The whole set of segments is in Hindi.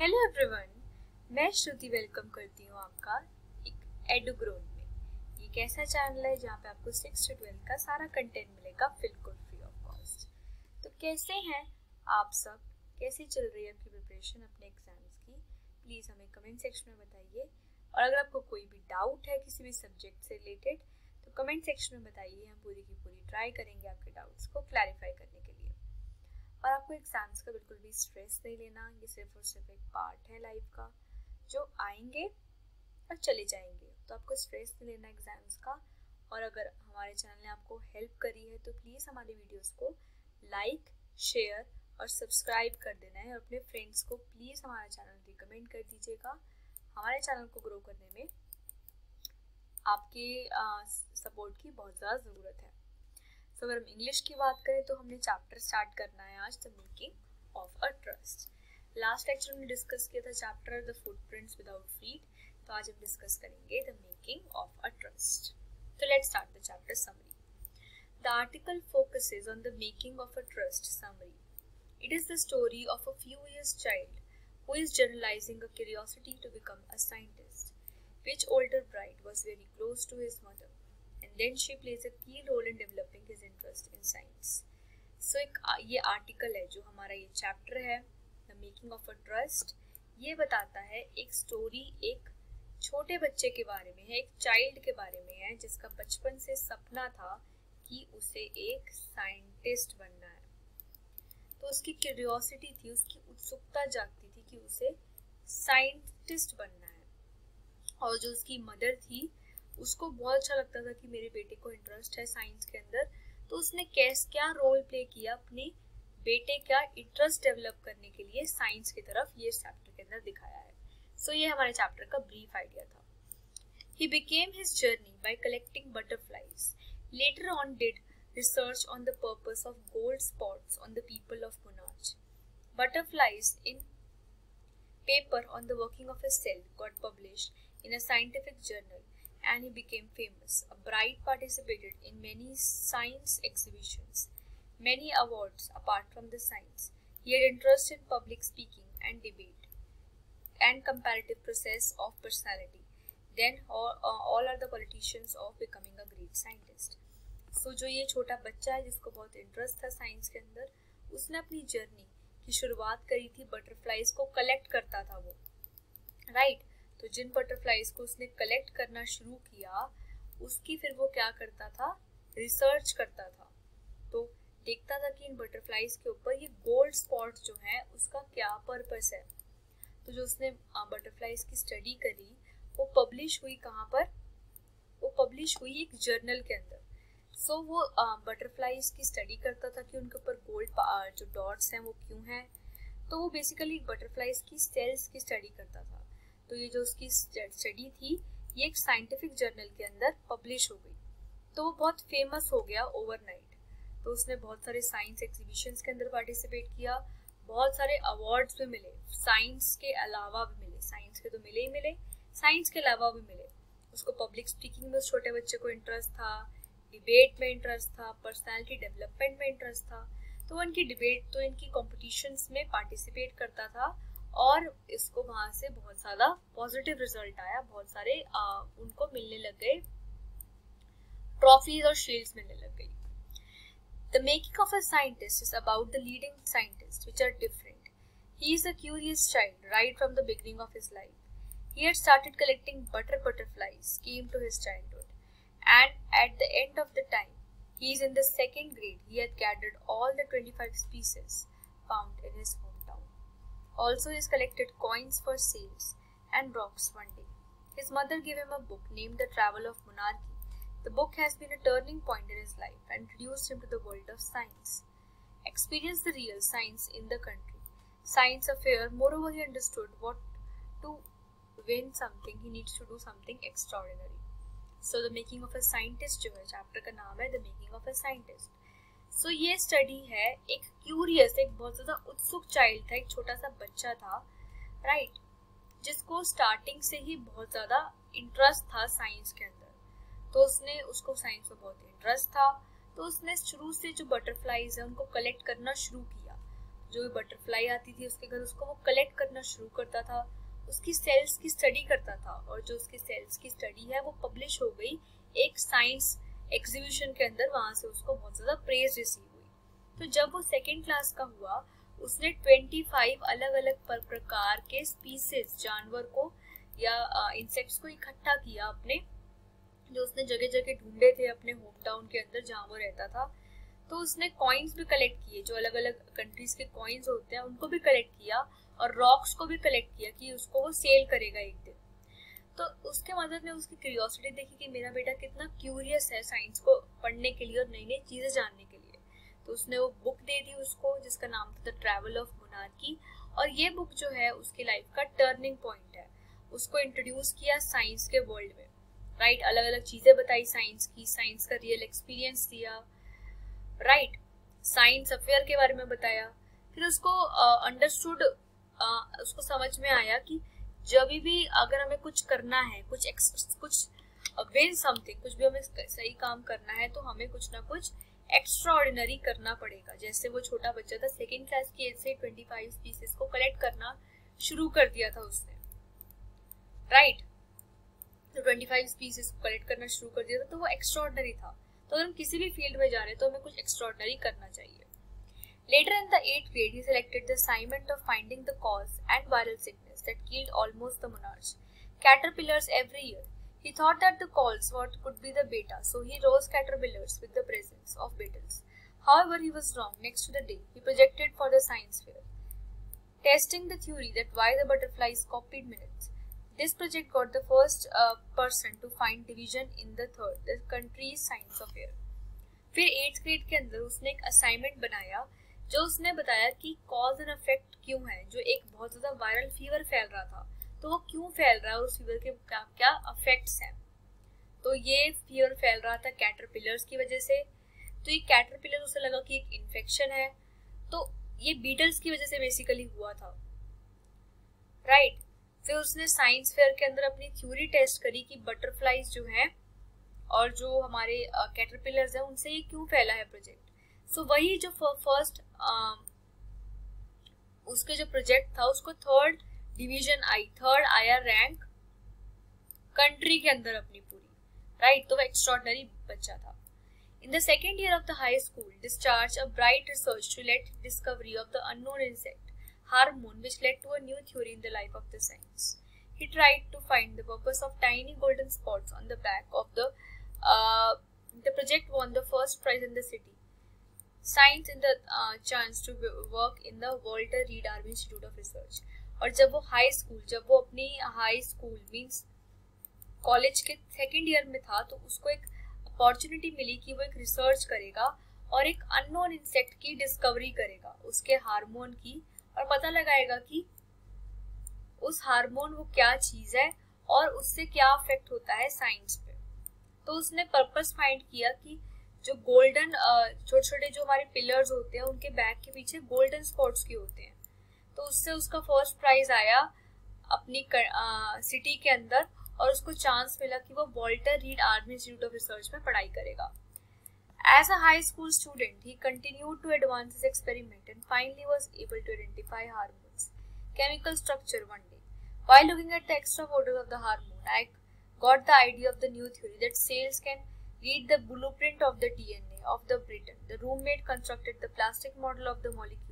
हेलो एवरीवन, मैं श्रुति वेलकम करती हूँ आपका एक एडुग्रोव में। ये कैसा चैनल है जहाँ पे आपको 6 से 12 का सारा कंटेंट मिलेगा बिल्कुल फ्री ऑफ कॉस्ट। तो कैसे हैं आप सब, कैसी चल रही है आपकी प्रिपरेशन अपने एग्जाम्स की, प्लीज़ हमें कमेंट सेक्शन में बताइए। और अगर आपको कोई भी डाउट है किसी भी सब्जेक्ट से रिलेटेड तो कमेंट सेक्शन में बताइए, हम पूरी की पूरी ट्राई करेंगे आपके डाउट्स को क्लैरिफाई करने के लिए। और आपको एग्ज़ाम्स का बिल्कुल भी स्ट्रेस नहीं लेना, ये सिर्फ और सिर्फ एक पार्ट है लाइफ का जो आएंगे और चले जाएंगे, तो आपको स्ट्रेस नहीं लेना एग्ज़ाम्स का। और अगर हमारे चैनल ने आपको हेल्प करी है तो प्लीज़ हमारे वीडियोस को लाइक, शेयर और सब्सक्राइब कर देना है। और अपने फ्रेंड्स को प्लीज़ हमारा चैनल रिकमेंड कर दीजिएगा। हमारे चैनल को ग्रो करने में आपके सपोर्ट की बहुत ज़्यादा ज़रूरत है। तो अगर हम इंग्लिश की बात करें तो हमने चैप्टर स्टार्ट करना है आज, the making of a trust. Last lecture में डिस्कस किया था chapter the footprints without feet, तो आज हम डिस्कस करेंगे the making of a trust. तो let's start the chapter summary. The article focuses on the making of a trust summary. It is the story of a few years child who is journalizing a curiosity to become a scientist, which older bride was very close to his mother and then she plays a key role in developing his interest in science. So एक ये आर्टिकल है जो हमारा ये चैप्टर है the making of a trust, ये बताता है एक स्टोरी एक छोटे बच्चे के बारे में है, एक चाइल्ड के बारे में है जिसका बचपन से सपना था कि उसे एक साइंटिस्ट बनना है। तो उसकी क्यूरियोसिटी थी, उसकी उत्सुकता जागती थी कि उसे साइंटिस्ट बनना है। और जो उसकी मदर थी उसको बहुत अच्छा लगता था कि मेरे बेटे को इंटरेस्ट है साइंस के अंदर, तो उसने क्या रोल प्ले किया अपने बेटे का इंटरेस्ट डेवलप करने के लिए साइंस की तरफ, ये चैप्टर के अंदर दिखाया है। सो ये हमारे चैप्टर का ब्रीफ आइडिया था। He became his journey by collecting butterflies, later on did research on the purpose of gold spots on the people of monarchs. Butterflies in paper on the working of a cell got published in a scientific journal and he became famous. A bride participated in many science exhibitions, many awards apart from the science. He had interest in public speaking and debate and comparative process of personality. Then all are the politicians of becoming a great scientist. So जो ये छोटा बच्चा है जिसको बहुत इंटरेस्ट था साइंस के अंदर, उसने अपनी जर्नी की शुरुआत करी थी, बटरफ्लाईज को कलेक्ट करता था वो, राइट तो जिन बटरफ्लाईज को उसने कलेक्ट करना शुरू किया उसकी फिर वो क्या करता था, रिसर्च करता था। तो देखता था कि इन बटरफ्लाईज के ऊपर ये गोल्ड स्पॉट जो है उसका क्या पर्पस है। तो जो उसने बटरफ्लाईज की स्टडी करी वो पब्लिश हुई, कहाँ पर वो पब्लिश हुई, एक जर्नल के अंदर। सो वो बटरफ्लाईज की स्टडी करता था कि उनके ऊपर गोल्ड जो डॉट्स हैं वो क्यों हैं, तो वो बेसिकली बटरफ्लाईज की सेल्स की स्टडी करता था। तो ये जो उसकी स्टडी थी ये एक साइंटिफिक जर्नल के अंदर पब्लिश हो गई, तो वो बहुत फेमस हो गया ओवरनाइट। तो उसने बहुत सारे साइंस एग्जीबिशंस के अंदर पार्टिसिपेट किया, बहुत सारे अवार्ड्स भी मिले, साइंस के अलावा भी मिले, साइंस के तो मिले ही मिले, साइंस के अलावा भी मिले। उसको पब्लिक स्पीकिंग में, उस छोटे बच्चे को इंटरेस्ट था, डिबेट में इंटरेस्ट था, पर्सनैलिटी डेवलपमेंट में इंटरेस्ट था, तो इनकी डिबेट तो इनकी कॉम्पिटिशन्स में पार्टिसिपेट करता था और इसको वहाँ से बहुत ज़्यादा पॉजिटिव रिजल्ट आया, बहुत सारे उनको मिलने लग गए ट्रॉफीज और शील्ड्स मिलने लग गई। The making of a scientist is about the leading scientist which are different. He is a curious child right from the beginning of his life. He had started collecting butterflies came to his childhood and at the end of the time he is in the second grade. He had gathered all the 25 species found in his home. Also, he collected coins for sales and rocks one day. His mother gave him a book named The Travel of Monarchy. The book has been a turning point in his life and introduced him to the world of science. Experienced the real science in the country. Science affair. Moreover, he understood what to win something. He needs to do something extraordinary. So, the making of a scientist जो है chapter का नाम है The Making of a Scientist. सो ये स्टडी है एक क्यूरियस, एक बहुत ज़्यादा उत्सुक चाइल्ड था, एक छोटा सा बच्चा था, राइट जिसको स्टार्टिंग से ही बहुत ज़्यादा इंटरेस्ट था साइंस के अंदर। तो उसने उसको साइंस में बहुत इंटरेस्ट था, तो उसने शुरू से जो बटरफ्लाईज है उनको कलेक्ट करना शुरू किया। जो भी बटरफ्लाई आती थी उसके घर, उसको वो कलेक्ट करना शुरू करता था, उसकी सेल्स की स्टडी करता था। और जो उसकी सेल्स की स्टडी है वो पब्लिश हो गई एक साइंस एग्जीबिशन के अंदर, वहाँ से उसको बहुत ज़्यादा प्रेज रिसीव हुई। तो जब वो सेकेंड क्लास का हुआ उसने 25 अलग अलग प्रकार के स्पीसीज जानवर को या इंसेक्ट्स को इकट्ठा किया अपने, जो उसने जगह जगह ढूंढे थे अपने होम टाउन के अंदर जहाँ वो रहता था। तो उसने कॉइन्स भी कलेक्ट किए, जो अलग अलग कंट्रीज के कॉइन्स होते हैं उनको भी कलेक्ट किया, और रॉक्स को भी कलेक्ट किया कि उसको वो सेल करेगा एक दिन। तो उसके मदद में उसकी क्यूरियोसिटी देखी कि मेरा बेटा कितना क्यूरियस है साइंस को पढ़ने के लिए और नई नई चीज़ें जानने के लिए। तो उसने वो बुक दे दी उसको जिसका नाम था द ट्रैवल ऑफ मोनार्की, और ये बुक जो है उसकी लाइफ का टर्निंग पॉइंट है। उसको इंट्रोड्यूस किया साइंस के वर्ल्ड में, राइट, अलग अलग चीज़ें बताई साइंस की, साइंस का रियल एक्सपीरियंस दिया, राइट, साइंस अफेयर के बारे में बताया। फिर उसको अंडरस्टूड, उसको समझ में आया कि जब भी अगर हमें कुछ करना है, कुछ विन समथिंग, कुछ भी हमें सही काम करना है तो हमें कुछ ना कुछ एक्स्ट्राऑर्डिनरी करना पड़ेगा। जैसे वो छोटा बच्चा था, सेकेंड क्लास की एज से 25 स्पीसीज को कलेक्ट करना शुरू कर दिया था उसने, राइट। तो 25 स्पीसीज को कलेक्ट करना शुरू कर दिया था, तो वो एक्स्ट्राऑर्डिनरी था। तो अगर हम किसी भी फील्ड में जा रहे हैं तो हमें कुछ एक्स्ट्राऑर्डिनरी करना चाहिए। Later in the 8th grade he selected the assignment of finding the cause and viral sickness that killed almost the monarchs caterpillars every year. He thought that the cause what could be the beta, so he rose caterpillars with the presence of beetles. However, he was wrong. Next to the day, he projected for the science fair, testing the theory that why the butterflies copied minutes. This project got the first person to find division in the country's science fair. फिर 8th grade के अंदर उसने एक assignment बनाया, जो उसने बताया कि cause and effect क्यों है, जो एक बहुत ज़्यादा वायरल फीवर फैल रहा था तो वो क्यों फैल रहा है, उस फीवर के क्या क्या इफेक्ट्स हैं। तो ये फीवर फैल रहा था कैटरपिलर्स की वजह से, तो ये कैटरपिलर उसे लगा कि एक इन्फेक्शन है, तो ये बीटल्स की वजह से बेसिकली हुआ था, राइट। फिर उसने साइंस फेयर के अंदर अपनी थ्योरी टेस्ट करी कि बटरफ्लाइज जो हैं और जो हमारे कैटरपिलर्स हैं उनसे ये क्यों फैला है प्रोजेक्ट। सो वही जो फर्स्ट उसके जो प्रोजेक्ट था उसको थर्ड डिवीजन आई, थर्ड आया रैंक कंट्री के अंदर अपनी पूरी, राइट। तो वह एक्स्ट्रॉर्डनरी बच्चा था। In the second year of the high school discharge a bright research to late discovery of the unknown insect hormone which late to a new theory in the life of the science. He tried to find the purpose of tiny golden spots on the back of the project won the first prize in the city. Science in the chance to work in the Walter Reed Army Institute of Research. और जब वो अपनी हाई स्कूल मीन्स कॉलेज के सेकेंड ईयर में था तो उसको एक अपॉर्चुनिटी मिली कि वो एक रिसर्च करेगा और एक अननोन इंसेक्ट की डिस्कवरी करेगा, उसके हार्मोन की, और पता लगाएगा कि उस हार्मोन वो क्या चीज़ है और उससे क्या इफेक्ट होता है साइंस पे। तो उसने पर्पस फाइंड किया कि जो गोल्डन छोटे छोटे जो हमारे पिलर्स होते हैं उनके बैक के पीछे गोल्डन स्पॉट्स के होते हैं, तो उससे उसका फर्स्ट प्राइज आया अपनी सिटी के अंदर और उसको चांस मिला कि वो Walter Reed army institute of research में पढ़ाई करेगा। As a high school student he continued to advance his experiment and finally was able to identify hormones chemical structure one day while looking at the extra border of the hormone I got the idea of the new theory that cells can read the blueprint of the DNA of the Britain the roommate constructed the plastic model of the molecule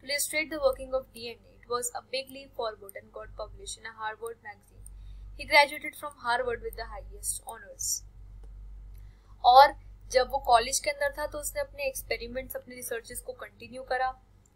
to illustrate the working of DNA. It was a big leap forward and got published in a Harvard magazine. He graduated from Harvard with the highest honors. और जब वो कॉलेज के अंदर था तो उसने अपने एक्सपेरिमेंट्स, अपने रिसर्चेस को कंटिन्यू करा।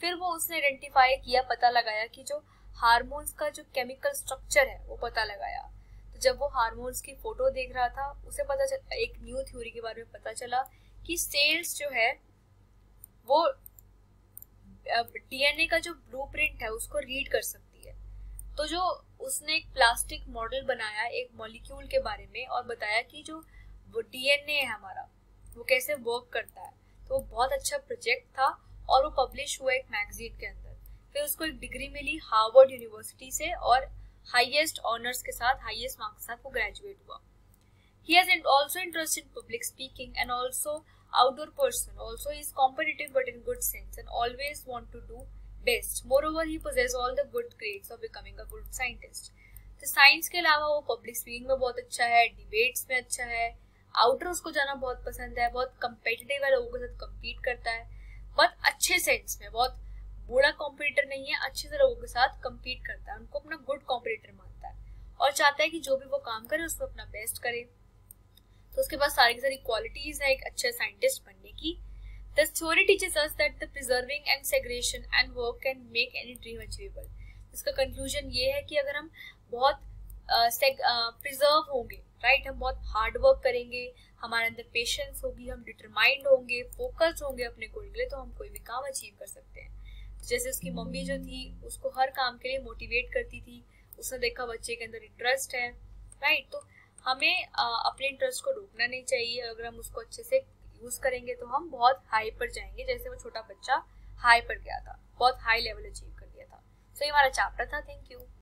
फिर वो उसने आइडेंटिफाई किया, पता लगाया कि जो हार्मोन्स का जो केमिकल स्ट्रक्चर है वो पता लगाया। तो जब वो हार्मोन्स की फोटो देख रहा था उसे पता चला, एक न्यू थ्योरी के बारे में पता चला कि सेल्स जो है वो डीएनए का जो ब्लूप्रिंट है उसको रीड कर सकती है। तो जो उसने एक प्लास्टिक मॉडल बनाया एक मॉलिक्यूल के बारे में और बताया कि जो वो डीएनए है हमारा वो कैसे वर्क करता है। तो वो बहुत अच्छा प्रोजेक्ट था और वो पब्लिश हुआ एक मैगजीन के अंदर। फिर उसको एक डिग्री मिली हार्वर्ड यूनिवर्सिटी से और हाईएस्ट ऑनर्स के साथ, हाईएस्ट मार्क्स के साथ वो ग्रेजुएट हुआ। He has also interest in public speaking and also outdoor person, also he is competitive but in good sense and always want to do best. Moreover, he possessed all the good grades of becoming a good scientist. तो साइंस के अलावा वो पब्लिक स्पीकिंग में बहुत अच्छा है, डिबेट्स में अच्छा है, आउटडोर्स को जाना बहुत पसंद है, बहुत कम्पिटिटिव है, लोगों के साथ कम्पीट करता है बहुत अच्छे सेंस में, बहुत बुरा कॉम्पिटिटर नहीं है, अच्छे से लोगों के साथ कम्पीट करता है, उनको अपना गुड कॉम्पिटिटर मानता है और चाहता है कि जो भी वो काम करे उसमें अपना बेस्ट करे. तो उसके पास सारी की सारी क्वालिटीज है एक अच्छे साइंटिस्ट बनने की. This theory teaches us that the preserving and segregation and work can make any dream achievable. इसका conclusion ये है कि अगर हम बहुत preserve होंगे, right? हम बहुत hard work करेंगे, हमारे अंदर patience होगी, हम determined होंगे, focused होंगे अपने goal के लिए, तो हम कोई भी काम achieve कर सकते हैं. जैसे उसकी मम्मी जो थी उसको हर काम के लिए motivate करती थी, उसने देखा बच्चे के अंदर interest है, right? तो हमें अपने इंटरेस्ट को रोकना नहीं चाहिए. अगर हम उसको अच्छे से यूज करेंगे तो हम बहुत हाई पर जाएंगे, जैसे वो छोटा बच्चा हाई पर गया था, बहुत हाई लेवल अचीव कर लिया था. सो ये हमारा चैप्टर था. Thank you.